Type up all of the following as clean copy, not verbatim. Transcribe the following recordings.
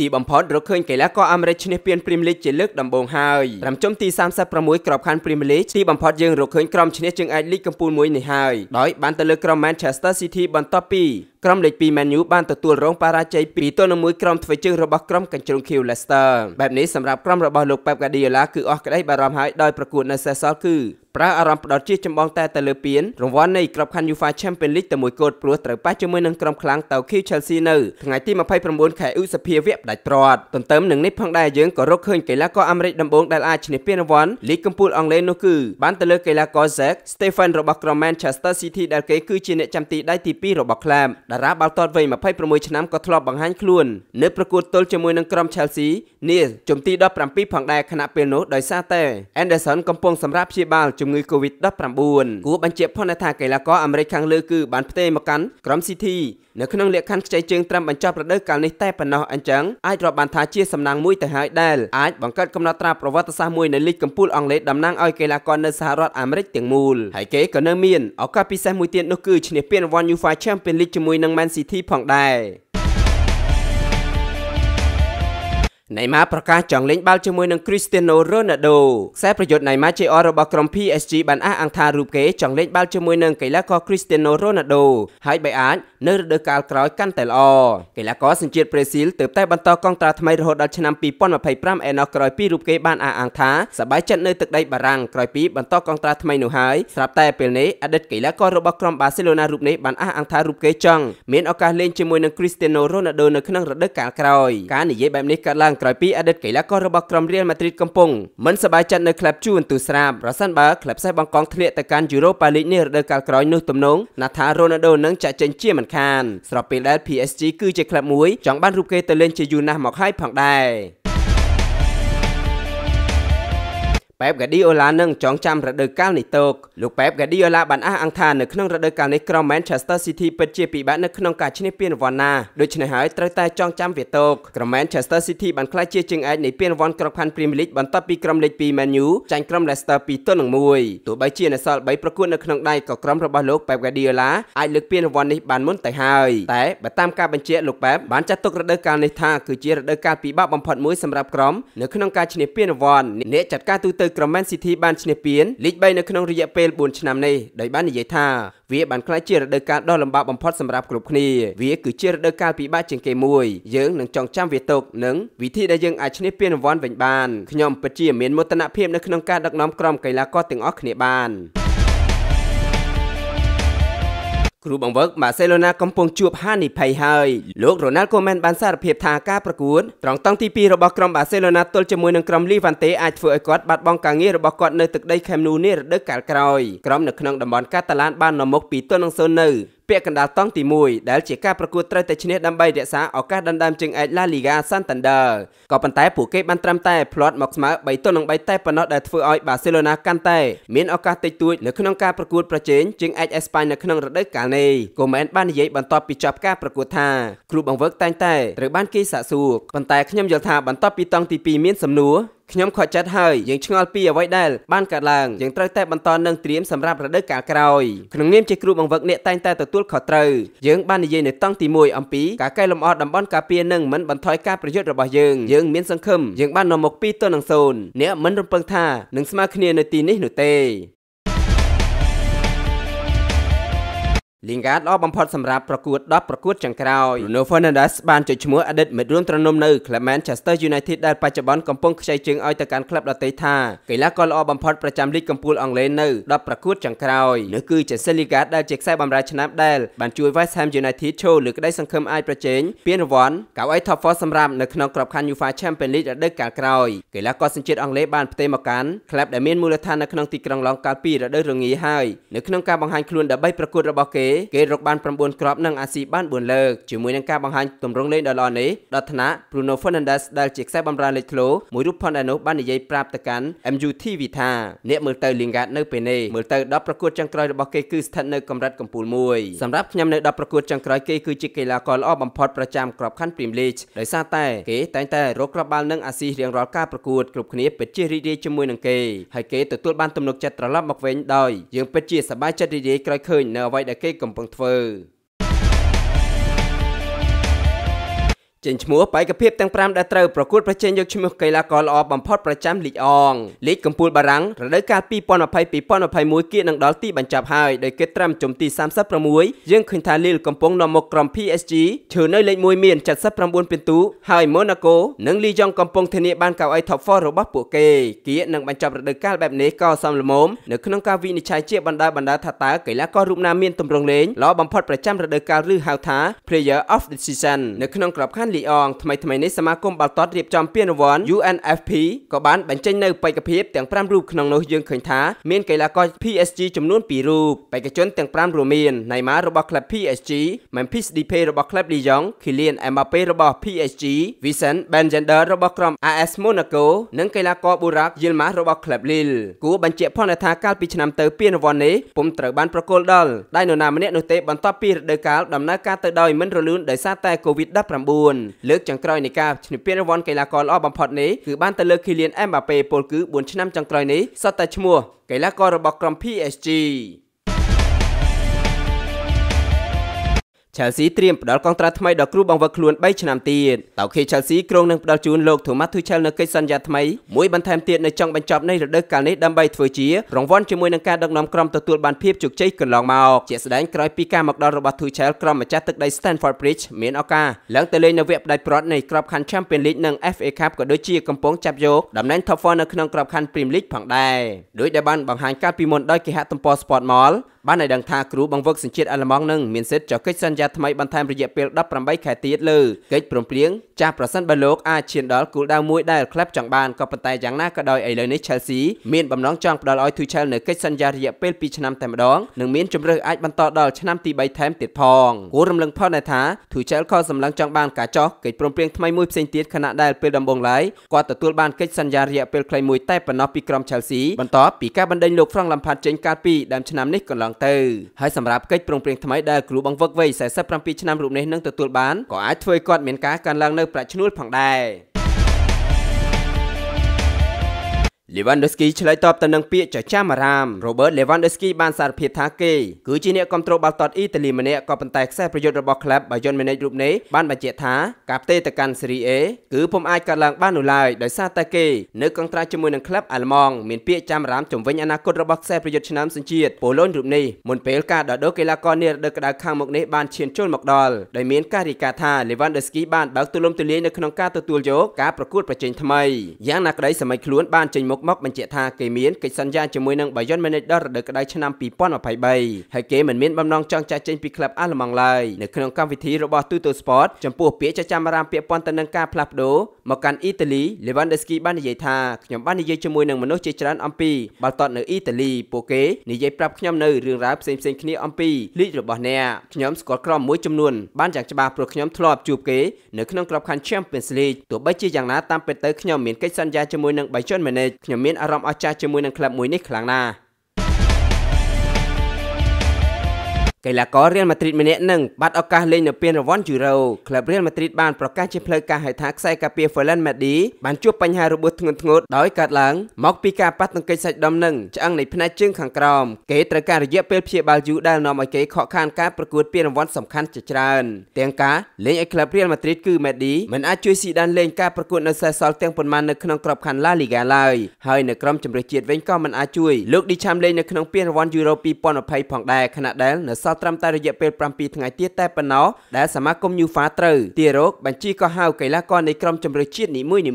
ទី បំផុត រកឃើញកីឡាករអាមេរិកឈ្នះពាន Premier League ជាលើកដំបូងហើយ រំចំទី 36 ក្របខ័ណ្ឌ Premier League ទីបំផុត យើងរកឃើញក្រុមឈ្នះជើងឯក League កំពូលមួយនេះហើយ ដោយបានទៅលើក្រុម Manchester City បន្ទាប់ពី ក្រុមលេខ 2 Man U បានទទួលរងបរាជ័យ 2-1 ក្រុមធ្វើជើងរបស់ក្រុមកញ្ជ្រោងខៀវ Leicester បែបនេះសម្រាប់ក្រុមរបស់លោក Pep Guardiola គឺអស់ក្តីបារម្ភហើយដោយប្រកួតនៅសេសសល់គឺ ប្រើអារម្មណ៍ផ្ដោតជាចម្បងតែលើពានរង្វាន់នៃក្របខ័ណ្ឌ UEFA Champions League តែមួយគត់ព្រោះត្រូវប៉ះជាមួយនឹងក្រុមខ្លាំងតៅ Chelsea នៅថ្ងៃទី 29 ខែឧសភាវគ្គផ្ដាច់ទ្រាត់ ទន្ទឹមនឹងនេះផងដែរ យើងក៏រកឃើញកីឡាករអាមេរិកដំបូងដែលអាចឈ្នះពានរង្វាន់ League កំពូលអង់គ្លេសនោះគឺ បានទៅលើកីឡាករ Zack Stephen របស់ក្រុម Manchester City ដែលគេគឺជាអ្នកចាំទីដៃទី 2 របស់ ក្លាប តារាបាល់ទាត់វ័យ 26 ឆ្នាំ ក៏ធ្លាប់បង្ហាញខ្លួន នៅប្រកួតទល់ជាមួយនឹងក្រុម Chelsea នាជុំទី 17 ផងដែរ ខណៈពេលនោះ ដោយសារតែ Anderson កំពុងសម្រាប់ព្យាបាល ជំងឺ COVID-19 គួរបញ្ជាក់ផងថាកីឡាករអាមេរិកខាងលើគឺបានផ្ទេរមកកាន់ក្រុម City នៅក្នុងលក្ខខណ្ឌខ្ចីជើងត្រឹមបញ្ចប់រដូវកាលនេះតែប៉ុណ្ណោះអញ្ចឹងអាចរាប់បានថាជាសំណាងមួយទៅហើយដែលអាចបង្កើតកំណត់ត្រាប្រវត្តិសាស្ត្រមួយនៅលីគកំពូលអង់គ្លេសតំណាងឲ្យកីឡាករនៅសហរដ្ឋអាមេរិកទាំងមូលហើយគេក៏នៅមានឱកាសពិសេសមួយទៀតនោះគឺឈ្នះពានរង្វាន់ UEFA Champions League ជាមួយនឹង Man City ផងដែរ Neymar ប្រកាសចង់លេងបាល់ជាមួយនឹង Cristiano Ronaldo ខ្សែប្រយុទ្ធ Neymar JR របស់ក្រុម PSG បានអះអាងថារូបគេចង់លេងបាល់ជាមួយនឹងកីឡាករ Cristiano Ronaldo ហើយបើអាចនៅរដូវកាលក្រោយកាន់តែល្អកីឡាករសញ្ជាតិ Brazil ទើបតែបន្តកងត្រាថ្មីរហូតដល់ឆ្នាំ 2025 ឯណោះក្រោយពីរូបគេបានអះអាងថាសប្បាយចិត្តនៅទឹកដីបារាំងក្រោយពីបន្តកងត្រាថ្មីនោះហើយស្រាប់តែពេលនេះអតីតកីឡាកររបស់ក្រុម Barcelona រូបនេះបានអះអាងថារូបគេចង់មានឱកាសលេងជាមួយនឹង Cristiano Ronaldo នៅក្នុងរដូវកាលក្រោយការនិយាយបែបនេះកើតឡើង ក្រោយពីអតីតកីឡាកររបស់ក្រុម Real Madrid កំពុងមិនសប្បាយចិត្តនៅក្លឹបជួនទូស្រាប់ប្រសិនបើក្លឹបផ្សេងបង្កងធ្លាក់ទៅកាន់ Europa League នេះរដូវកាលក្រោយនោះទំនងថា Ronaldo នឹងចាក់ចេញជាមិនខាន ស្របពេលដែល PSG គឺជាក្លឹបមួយចង់បានរូបគេទៅលេងជាយូរ ណាស់មកហើយផងដែរ Pep Guardiola នឹងចងចាំរដូវកាលនេះទុកលោក Pep Guardiola បានអះអាងថានៅក្នុងរដូវកាលនេះក្រុម Manchester City ពិតជាពិបាកនៅក្នុងការឈ្នះពានរង្វាន់ណាដូច្នេះហើយត្រូវតែចងចាំវាទុកក្រុម Manchester City បានក្លាយជាជើងឯកនៃពានរង្វាន់ក្របខ័ណ្ឌ Premier League បន្ទាប់ពីក្រុម លេខ 2 Man U ចាញ់ក្រុម Leicester 2-1 ទោះបីជានៅសល់ 3 ប្រកួតនៅក្នុងដៃក៏ក្រុមរបស់លោក Pep Guardiola អាចលើកពានរង្វាន់នេះបានមុនទៅហើយតែបើតាមការបញ្ជាក់លោក Pep បានចាត់ទុករដូវកាលនេះថាគឺជារដូវកាលពិបាកបំផុតមួយសម្រាប់ក្រុមនៅក្នុងការឈ្នះពានរង្វាន់ ក្រុម Man City បានឈ្នះពាន League 3 នៅក្នុងរយៈពេល 4 ឆ្នាំនេះដោយបាននិយាយថាវាបានក្លាយជារដូវកាលដ៏លំបាកបំផុតសម្រាប់គ្រប់គ្នាវាគឺជារដូវកាលពិបាកជាងគេមួយយើងនឹងចង់ចាំវាទុកនិងវិធីដែលយើងអាចឈ្នះពានរង្វាន់វិញបានខ្ញុំពិតជាមានមោទនភាពនៅក្នុងការដឹកនាំក្រុមកីឡាករទាំងអស់គ្នាបាន គ្រូបង្វឹក Barcelona កំពុងជួបហានិភ័យហើយលោក Ronald Koeman បានសារភាពថាការប្រកួតត្រង់តង់ទី 2 របស់ក្រុម Barcelona ទល់ជាមួយនឹងក្រុម Levante អាចធ្វើឲ្យគាត់បាត់បង់ការងាររបស់គាត់នៅទឹកដី ពាក់កណ្ដាលតង់ទី 1 ដែលជាការប្រកួតត្រូវតែឈ្នះដើម្បីរក្សាឱកាសដណ្ដើមជើងឯក La Liga Santander ក៏ប៉ុន្តែពួកគេបានត្រឹមតែផ្លាត់មកស្មើ 3-3 តែប៉ុណ្ណោះដែលធ្វើឲ្យ Barcelona កាន់តែមានឱកាសតិចតួចនៅក្នុងការប្រកួតប្រជែងជើងឯក Espan នៅក្នុងរដូវកាលនេះ Koeman បាននិយាយបន្ទាប់ពីចប់ការប្រកួតថា គ្រូបង្វឹកតែងតែត្រូវបានគេសាកសួរ ប៉ុន្តែខ្ញុំយល់ថា បន្ទាប់ពីតង់ទី 2 មានសំណួរ ខ្ញុំខកចិត្តហើយយើងឆ្ងល់ពីអ្វីដែលបានកើតឡើងយើងត្រូវតែបន្តនឹងត្រៀមសម្រាប់រដូវកាលក្រោយក្នុងនាមជាគ្រូបង្វឹកអ្នកតែងតែទទួលខុសត្រូវយើងបាននិយាយនៅតង់ទី 1 អំពីការកែលម្អតំបន់ការពារនិងមិនបន្ថយការប្រយុទ្ធរបស់យើងយើងមានសង្ឃឹមយើងបាននាំមកពីទន់នឹងសូនអ្នកមិនរំពឹងថានឹងស្មើគ្នានៅទីនេះនោះទេ Lingard ល្អបំផុតសម្រាប់ប្រកួត 10 ប្រកួតចុងក្រោយ Bruno Fernandes បានចុចឈ្មោះអតីតមិត្តរួមត្រនំនៅក្លឹប Manchester United ដែលបច្ចុប្បន្នកំពុងខ្ចីជើងឲ្យទៅកាន់ក្លឹបដទៃថាកីឡាករល្អបំផុតប្រចាំលីគកំពូលអង់គ្លេសនៅ 10 ប្រកួតចុងក្រោយ នោះគឺជា Lingard ដែលជាខ្សែបម្រើឆ្នាំដែលបានជួយ West Ham United ចូលលើក្តីសង្ឃឹមអាចប្រជែងពានរង្វាន់កៅអី Top 4 សម្រាប់នៅក្នុងក្របខ័ណ្ឌ UEFA Champions League រដូវកាលក្រោយកីឡាករសញ្ជាតិអង់គ្លេសបានផ្ទេរមកកាន់ក្លឹបដែលមានមូលដ្ឋាននៅក្នុងទីក្រុង Lyon កាល 2 រដូវរងាហើយនៅក្នុងការបង្ហាញខ្លួនដើម្បីប្រកួតរបស់គេ គេរកបាន 9 គ្រាប់និងអាស៊ីបាន 4 លើកជាមួយនឹងការបង្ហាញទម្រង់លេងដ៏ល្អនេះដល់ថ្នាក់ Bruno Fernandes ដែលជាខ្សែបម្រើលេចធ្លោមួយរូបផងដែរនោះបាននិយាយប្រាប់ទៅកាន់ MUTV ថាអ្នកមើលទៅ Lingard នៅពេលនេះមើលទៅ 10 ប្រកួតចុងក្រោយរបស់គេគឺស្ថិតនៅកម្រិតកំពូល 1 សម្រាប់ខ្ញុំនៅ 10 ប្រកួតចុងក្រោយគេគឺជាកីឡាករល្អបំផុតប្រចាំក្របខ័ណ្ឌ Premier League ដោយសារតែគេតែងតែរកគ្រាប់បាល់និងអាស៊ីរៀងរាល់ការប្រកួតគ្រប់គ្នាពិតជារីករាយជាមួយនឹងគេហើយគេទទួលបានទំនុកចិត្តត្រឡប់មកវិញដោយយើងពិតជាសប្បាយចិត្តរីករាយក្រោយឃើញនៅអ្វីដែលគេកំពុងធ្វើ ចេញឈ្មោះបេក្ខភាពទាំង5ដែលត្រូវប្រកួតប្រជែងយកឈ្មោះកីឡាករល្អបំផុតប្រចាំលីកអង់គ្លេសកំពូលបារាំងរដូវកាល 2020-2021 គៀកនឹងដល់ទីបញ្ចប់ហើយដោយគេត្រាំជុំទី36យើងឃើញថាលីលកំពុងនាំមុខក្រុម PSG ឈើនៅលេខ1មាន79ពិន្ទុហើយ Monaco និង Lyon កំពុងធានាបានកៅអី Top 4 របស់ពួកគេគៀកនឹងបញ្ចប់រដូវកាលបែបនេះក៏សំលមុំនៅក្នុងការវិនិច្ឆ័យជាបណ្ដាថាតើកីឡាកររូបណាមានទម្រង់លេងល្អបំផុតប្រចាំរដូវកាលឬហៅថា Player of the Season នៅក្នុងក្របខ័ណ្ឌលីអង់ថ្មីនេះសមាគមបាល់ទាត់រៀបចំពានរង្វាន់ UNFP ក៏បានបញ្ចេញនៅបេក្ខភាពទាំង5រូបក្នុងនោះយើងឃើញថាមានកីឡាករ PSG ចំនួន2រូបបេក្ខជនទាំង5រួមមាន Neymar របស់ក្លឹប PSG Memphis Depay របស់ក្លឹប Lyon Kylian Mbappé របស់ PSG Vincent Benjender របស់ក្រុម AS Monaco និងកីឡាករ Burak Yilmaz របស់ក្លឹប Lille គួរបញ្ជាក់ផងថាកាលពីឆ្នាំទៅពានរង្វាន់នេះពុំត្រូវបានប្រគល់ដល់ដោយនរណាម្នាក់នោះទេបន្ទាប់ពីរដូវកាលដំណើរការទៅដោយមិនរលូនដោយសារតែ COVID-19 លើកចុងក្រោយនៃការឈ្នះពានរង្វាន់កីឡាករល្អបំផុតនេះគឺបានទៅលើ Kylian Mbappé ពលគឺ4ឆ្នាំចុងក្រោយនេះសុទ្ធតែឈ្មោះកីឡាកររបស់ក្រុម PSG Chelsea ត្រៀមផ្ដល់កងត្រាថ្មីដល់គ្រូបង្វឹកខ្លួន3ឆ្នាំទៀតតើគេ Chelsea ក្រុងនឹងផ្ដល់ជូនលោក Thomas Tuchel នៅកិច្ចសន្យាថ្មីមួយបន្ថែមទៀតនៅចុងបញ្ចប់នៃរដូវកាលនេះដើម្បីធ្វើជារង្វាន់ជាមួយនឹងការដឹកនាំក្រុមទទួលបានភាពជោគជ័យកន្លងមកជាក់ស្ដែងក្រោយពីការមកដល់របស់ Tuchel ក្រុមម្ចាស់ទឹកដី Stamford Bridge មានឱកាសឡើងទៅលេងនៅវគ្គផ្ដាច់ព្រាត់នៃក្របខ័ណ្ឌ Champions League និង FA Cup ក៏ដូចជាកំពុងចាប់យកតំណែង Top 4 នៅក្នុងក្របខ័ណ្ឌ Premier League ផងដែរដោយដែលបានបង្ហាញកាលពីមុនដោយគេហទំព័រ Sport Mall បានឲ្យដឹងថាគ្រូបង្វឹកសញ្ជាតិអាល្លឺម៉ង់នឹងមានសិទ្ធិចុះកិច្ចសន្យាថ្មីបន្ថែមរយៈពេល18ខែទៀតលើកិច្ចព្រមព្រៀងចាស់ប្រសិនបើលោកអាចឈានដល់គោលដៅមួយដែលក្លឹបចង់បានក៏ប៉ុន្តែយ៉ាងណាក៏ដោយឥឡូវនេះ Chelsea មានបំណងចង់ផ្ដល់ឲ្យ Tuchel នៅកិច្ចសន្យារយៈពេល2ឆ្នាំតែម្ដងនិងមានជម្រើសអាចបន្តដល់ឆ្នាំទី3ថែមទៀតផងគួររំលឹកផងដែរថា Tuchel ក៏សម្លឹងចង់បានការចោះកិច្ចព្រមព្រៀងថ្មីមួយផ្សេងទៀតខណៈដែលពេលដំបូងឡើយគាត់ទទួលបានកិច្ចសន្យារយៈពេលខ្លីមួយតែប៉ុណ្ណោះពីក្រុម Chelsea បន្ទាប់ពីការបណ្ដេញលោក Frank Lampard ចេញកាលពីដើមឆ្នាំនេះកន្លងទៅហើយសម្រាប់កិច្ចព្រមព្រៀងថ្មីដែលគ្រូបង្វឹកវ័យ47ឆ្នាំរូបនេះនឹងទទួលបានក៏អាចធ្វើឲ្យគាត់មានការកើនឡើងនៅប្រាក់ឈ្នួលផងដែរLewandowski ឆ្លើយតបទៅនឹងពាក្យចចាមអារាម Robert Lewandowski បានសារភាពថាគេគឺជាអ្នកគ្រប់គ្រងបាល់ទាត់អ៊ីតាលីម្នាក់ក៏ប៉ុន្តែខ្សែប្រយុទ្ធរបស់ក្លឹប Bayern Munich រូបនេះបានបញ្ជាក់ថាការផ្ទេរទៅកាន់ Serie A គឺពុំអាចកាត់ឡើងបាននោះឡើយដោយសារតែគេនៅកងត្រាជាមួយនឹងក្លឹបអាល្លឺម៉ង់មានពាក្យចាមអារាមជំវិញអនាគតរបស់ខ្សែប្រយុទ្ធឆ្នាំសញ្ជាតិ Poland រូបនេះមុនពេលការដកដូរកីឡាករនារដូវក្តៅខាងមុខនេះបានឈានចូលមកដល់ដោយមានការរាយការណ៍ថា Lewandowski បានបើកទូលំទូលាយនៅក្នុងការទទួលយកការប្រកួតប្រជែងថ្មីយ៉ាងណាក្តីសម័យខ្លួនបានចេញមកបញ្ជាក់ថាគេមានកិច្ចសន្យាជាមួយនឹង Bayern Munich ដល់រដូវក្តៅឆ្នាំ2023ហើយគេមិនមានបំណងចង់ចាក់ចេញពីក្លឹបអាល្លឺម៉ង់ឡើយនៅក្នុងកម្មវិធីរបស់ Tutto Sport ចំពោះពាក្យចចាមអារាមពាក់ព័ន្ធទៅនឹងការផ្លាស់ប្ដូរមកកាន់អ៊ីតាលី Lewandowski បាននិយាយថាខ្ញុំបាននិយាយជាមួយនឹងមនុស្សជាច្រើនអំពីបាល់ទាត់នៅអ៊ីតាលីពួកគេនិយាយប្រាប់ខ្ញុំនៅរឿងរ៉ាវផ្សេងៗគ្នាអំពីលីករបស់អ្នកខ្ញុំស្គាល់ក្រុមមួយចំនួនបានយ៉ាងច្បាស់ព្រោះខ្ញុំធ្លាប់ជួបគេនៅក្នុងក្របខ័ណ្ឌ Champions League ទោះបីជាយ៉ាងណាតាមពិតទៅខ្ញុំមានកិច្ចសន្យាជាមួយនឹង Bayern Munichខ្ញុំមានអារម្មណ៍អស្ចារ្យជាមួយនឹងក្លឹបមួយនេះខ្លាំងណាស់កីឡាករ Real Madrid ម្នាក់នឹងបាត់ឱកាសលេងនៅពានរង្វាន់ Euro ក្លឹប Real Madrid បានប្រកាសជាផ្លូវការថាខ្សែការពារ Ferland Mendy បានជួបបញ្ហារបួសធ្ងន់ធ្ងរដោយកើតឡើងមកពីការប៉ះទង្គិចសាច់ដុំនិងឆ្អឹងនៃផ្នែកជើងខាងក្រោមគេត្រូវការរយៈពេលព្យាបាលយូរដែលនាំឲ្យគេខកខានការប្រកួតពានរង្វាន់សំខាន់ជាច្រើនទាំងការលេងឲ្យក្លឹប Real Madrid គឺ Mendy មិនអាចជួយស៊ីដានលេងការប្រកួតនៅសេសសល់ទាំងប៉ុន្មាននៅក្នុងក្របខ័ណ្ឌ La Liga ឡើយហើយនៅក្រុមជម្រើសជាតិវិញក៏មិនអាចជួយលោក Deschamps លេងនៅក្នុងពានរង្វាន់ Euro 2020ផងដែរខណៈដែលនៅសល់ត្រឹមតែរយៈពេល7ថ្ងៃទៀតតែប៉ុណ្ណោះដែលសមាគម UEFA ត្រូវទារកបញ្ជីកោះហៅកីឡាករនៃក្រុមជម្រើសជាតិនីមួយៗ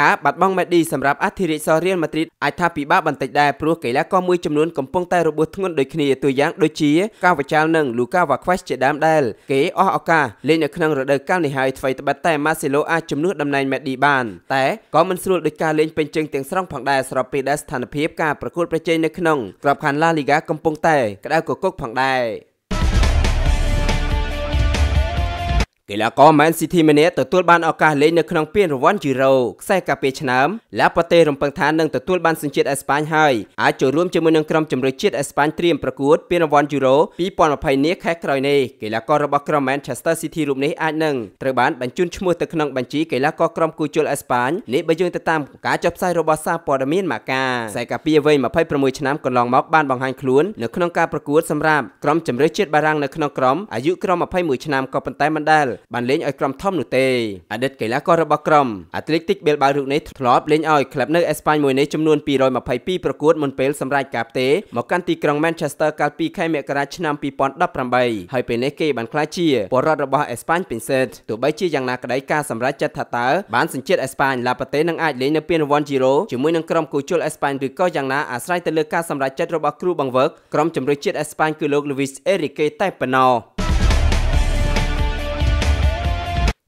ការបាត់បង់ Mendy សម្រាប់អធិរាជសរ Real Madrid អាចថាពិបាកបន្តិចដែរព្រោះកីឡាករមួយចំនួនកំពុងតែរបួសធ្ងន់ដូចគ្នាទូយ៉ាងដូចជា Cavachal និង Luka Vazquez ជាដើមដែលគេអស់ឱកាសលេងនៅក្នុងរដូវកាលនេះហើយថ្មីត្បិតតែ Marcelo អាចជំនួសតំណែង Mendy បានតែក៏មិនស្រួលដោយការលេងពេញជើងទាំងស្រុងផងដែរស្របពេលដែលស្ថានភាពការប្រកួតប្រជែងនៅក្នុងក្របខ័ណ្ឌ La Liga កំពុងតែក្តៅគគុកផងដែរកីឡាករ Man City ម្នាក់ទទួលបានឱកាសលេងនៅក្នុងពានរង្វាន់ Euro ខ្សែការពារឆ្នាំឡាប៉ាតេរំពឹងថានឹងទទួលបានសញ្ជាតិអេស្ប៉ាញហើយអាចចូលរួមជាមួយនឹងក្រុមជម្រើសជាតិអេស្ប៉ាញត្រៀមប្រកួតពានរង្វាន់ Euro 2020នេះខែក្រោយនេះកីឡាកររបស់ក្រុម Manchester City រូបនេះអាចនឹងត្រូវបានបញ្ជូនឈ្មោះទៅក្នុងបញ្ជីកីឡាករក្រុមគូជលអេស្ប៉ាញនេះបើយោងទៅតាមការចុះផ្សាយរបស់សារព័ត៌មាន Marca ខ្សែការពារវ័យ26ឆ្នាំកន្លងមកបានបង្ហាញខ្លួននៅក្នុងការប្រកួតសម្រាប់ក្រុមជម្រើសជាតិបារាំងនៅក្នុងក្រុមអាយុក្រោម21ឆ្នាំក៏ប៉ុន្តែមិនដែល បាន លេង ឲ្យ ក្រុម ធំ នោះ ទេ អតីត កីឡាករ របស់ ក្រុម Atletico Bilbao រូប នេះ ធ្លាប់ លេង ឲ្យ ក្លឹប នៅ អេស្ប៉ាញ មួយ នេះ ចំនួន 222 ប្រកួត មុន ពេល សម្រេច ការ ផ្ទេរ មក កាន់ ទី ក្រុង Manchester កាលពី ខែ មករា ឆ្នាំ 2018 ហើយ ពេល នេះ គេ បាន ក្លាយ ជា ពលរដ្ឋ របស់ អេស្ប៉ាញ ពេញ សិទ្ធ ទោះបី ជា យ៉ាង ណា ក្តី ការ សម្រេច ចិត្ត ថា តើ បាន សញ្ជាតិ អេស្ប៉ាញ ឡា ប្រទេស នឹង អាច លេង នៅ ពាន រង្វាន់ Euro ជាមួយ នឹង ក្រុម គូ ជល អេស្ប៉ាញ ឬ ក៏ យ៉ាង ណា អាស្រ័យ ទៅ លើ ការ សម្រេច ចិត្ត របស់ គ្រូ បង្វឹក ក្រុម ជំរុញ ជាតិ អេស្ប៉ាញ គឺ លោក Luis Enrique តែ ប៉ុណ្ណោះ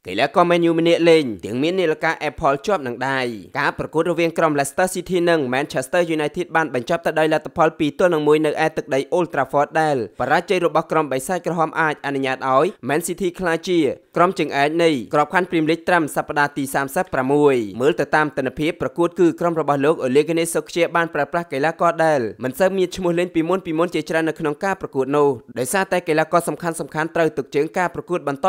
កីឡាករ Man U ម្នាក់លេងទាំងមាននាឡិកា Apple ជាប់នឹងដៃការប្រកួតរវាងក្រុម Leicester City និង Manchester United បានបញ្ចប់ទៅដោយលទ្ធផល 2-1 នៅឯទឹកដី Old Trafford ដែលបរាជ័យរបស់ក្រុមបិសាចក្រហមអាចអនុញ្ញាតឲ្យ Man City ក្លាយជាក្រុមជើងឯកនៃក្របខ័ណ្ឌ Premier League ត្រឹមសប្តាហ៍ទី36មើលទៅតាមទិន្នភាពប្រកួតគឺក្រុមរបស់លោក Ole Gunnar Solskjaer បានប្រើប្រាស់កីឡាករដែលមិនសូវមានឈ្មោះលេងពីមុនជាច្រើននៅក្នុងការប្រកួតនោះដោយសារតែកីឡាករសំខាន់ត្រូវទុកជើងការប្រកួតបន្ត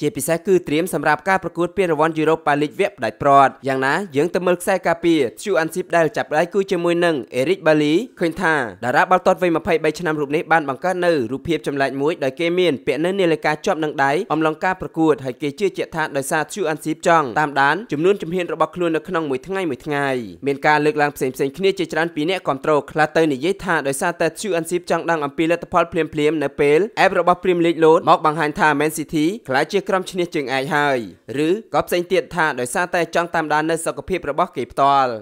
ជាពិសេសគឺត្រៀមសម្រាប់ការប្រកួតពានរង្វាន់ Europa League វគ្គផ្ដាច់ព្រាត់យ៉ាងណាយើងទៅមើលខ្សែការពារ UNFP ដែលចាប់ដៃគូជាមួយនឹង Eric Bailly ឃើញថាតារាបាល់ទាត់វ័យ23ឆ្នាំរូបនេះបានបង្កើតនៅរូបភាពចម្លែកមួយដោយគេមានពាក់នៅនាឡិកាជាប់នឹងដៃអំឡុងការប្រកួតហើយគេជឿជាក់ថាដោយសារ UNFP ចង់តាមដានចំនួនជំហានរបស់ខ្លួននៅក្នុងមួយថ្ងៃមានការលើកឡើងផ្សេងគ្នាជាច្រើនពីអ្នកគ្រប់គ្រងខ្លះទៅនិយាយថាដោយសារតែ UNFP ចង់ដឹងអំពីលទ្ធផលភ្លាមនៅពេល App របស់ Premier League លោតមកបង្ហាញថា Man City ខ្លាចជាក្រុមឈ្នះជើងឯកហើយឬក៏ផ្សេងទៀតថាដោយសារតែចង់តាមដាននៅសុខភាពរបស់គេផ្ទាល់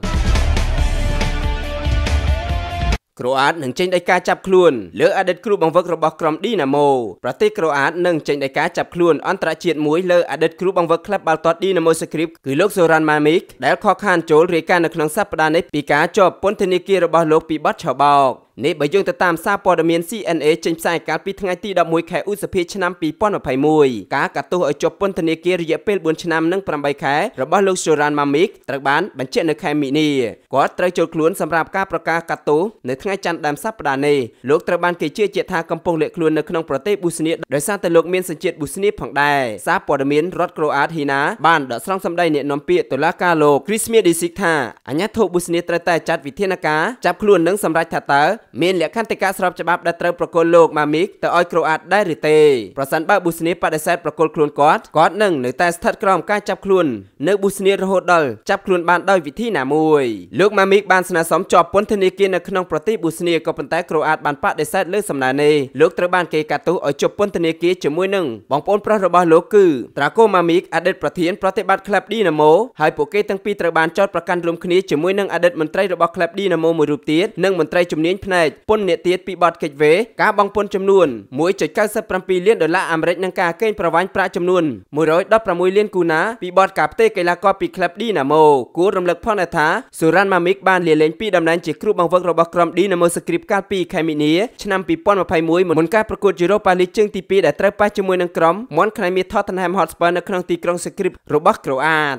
ក្រូអាតនឹងចេញដីកាចាប់ខ្លួនលើអតីតគ្រូបង្វឹករបស់ក្រុមឌីណាម៉ូប្រទេសក្រូអាតនឹងចេញដីកាចាប់ខ្លួនអន្តរជាតិមួយលើអតីតគ្រូបង្វឹកក្លឹបបាល់ទាត់ឌីណាម៉ូសក្រីបគឺលោកសូរ៉ាន់ម៉ាមីកដែលខកខានចូលរាយការណ៍នៅក្នុងសប្តាហ៍នេះពីការជាប់ពន្ធនាគាររបស់លោកពីបទឆបោកនេះបើយោងទៅតាមសារព័ត៌មាន CNA ចេញផ្សាយកាលពីថ្ងៃទី11ខែឧសភាឆ្នាំ2021ការកាត់ទោសឲ្យជាប់ពន្ធនាគាររយៈពេល4ឆ្នាំនិង8ខែរបស់លោក Zoran Mamic ត្រូវបានបញ្ជាក់នៅខែមីនាគាត់ត្រូវចូលខ្លួនសម្រាប់ការប្រកាសកាត់ទោសនៅថ្ងៃច័ន្ទដើមសប្តាហ៍នេះលោកត្រូវបានគេជឿជាក់ថាកំពុងលាក់ខ្លួននៅក្នុងប្រទេសប៊ូស្នីដោយសារតែលោកមានសញ្ជាតិប៊ូស្នីផងដែរសារព័ត៌មានរដ្ឋក្រូអាត Hina បានដកស្រង់សម្ដីអ្នកនាំពាក្យតុលាការលោក Krismir Disic ថាអាជ្ញាធរប៊ូស្នីត្រូវតែចាត់វិធានការចាប់ខ្លួននិងសម្រេចថាតើមានលក្ខន្តិកៈស្របច្បាប់ដែលត្រូវប្រគល់លោកម៉ាមីកទៅឲ្យក្រូអាតដែរឬទេប្រសិនបើប៊ូស្នីបដិសេធប្រគល់ខ្លួនគាត់នឹងនៅតែស្ថិតក្រោមការចាប់ខ្លួននៅប៊ូស្នីរហូតដល់ចាប់ខ្លួនបានដោយវិធីណាមួយលោកម៉ាមីកបានស្នើសុំជាប់ពន្ធនាគារនៅក្នុងប្រទេសប៊ូស្នីក៏ប៉ុន្តែក្រូអាតបានបដិសេធលើសំណើនេះលោកត្រូវបានគេកាត់ទោសឲ្យជាប់ពន្ធនាគារជាមួយនឹងបងប្អូនប្រុសរបស់លោកគឺត្រាកូម៉ាមីកអតីតប្រធានប្រតិបត្តិក្លឹបឌីណាម៉ូហើយពួកគេទាំងពីរត្រូវបានចោទប្រកាន់រួមគ្នាជាមួយនឹងអតីតមន្ត្រីរបស់ក្លឹបឌីណាម៉ូមួយរូបទៀតនិងមន្ត្រីជំនាញផ្នែកពន្ធនាគារពីបទគេចវេការបងពន្ធចំនួន $1.97 លានដុល្លារអាមេរិកនិងការកេងប្រវ័ញ្ចប្រាក់ចំនួន116 លានគូណាពីបទការផ្ទេរកីឡាករពីក្លឹបឌីណាម៉ូគួររំលឹកផងដែរថាសូរ៉ាន់ម៉ាមីកបានលាលែងពីតំណែងជាគ្រូបង្វឹករបស់ក្រុមឌីណាម៉ូសក្រីបកាលពីខែមីនាឆ្នាំ2021មុនការប្រកួតយូរ៉ូប៉ាលីកជើងទី2ដែលត្រូវប៉ះជាមួយនឹងក្រុមមន់ខ្នៃមាសថតថនហាមហតស្ពើនៅក្នុងទីក្រុងសក្រីបរបស់ក្រូអាត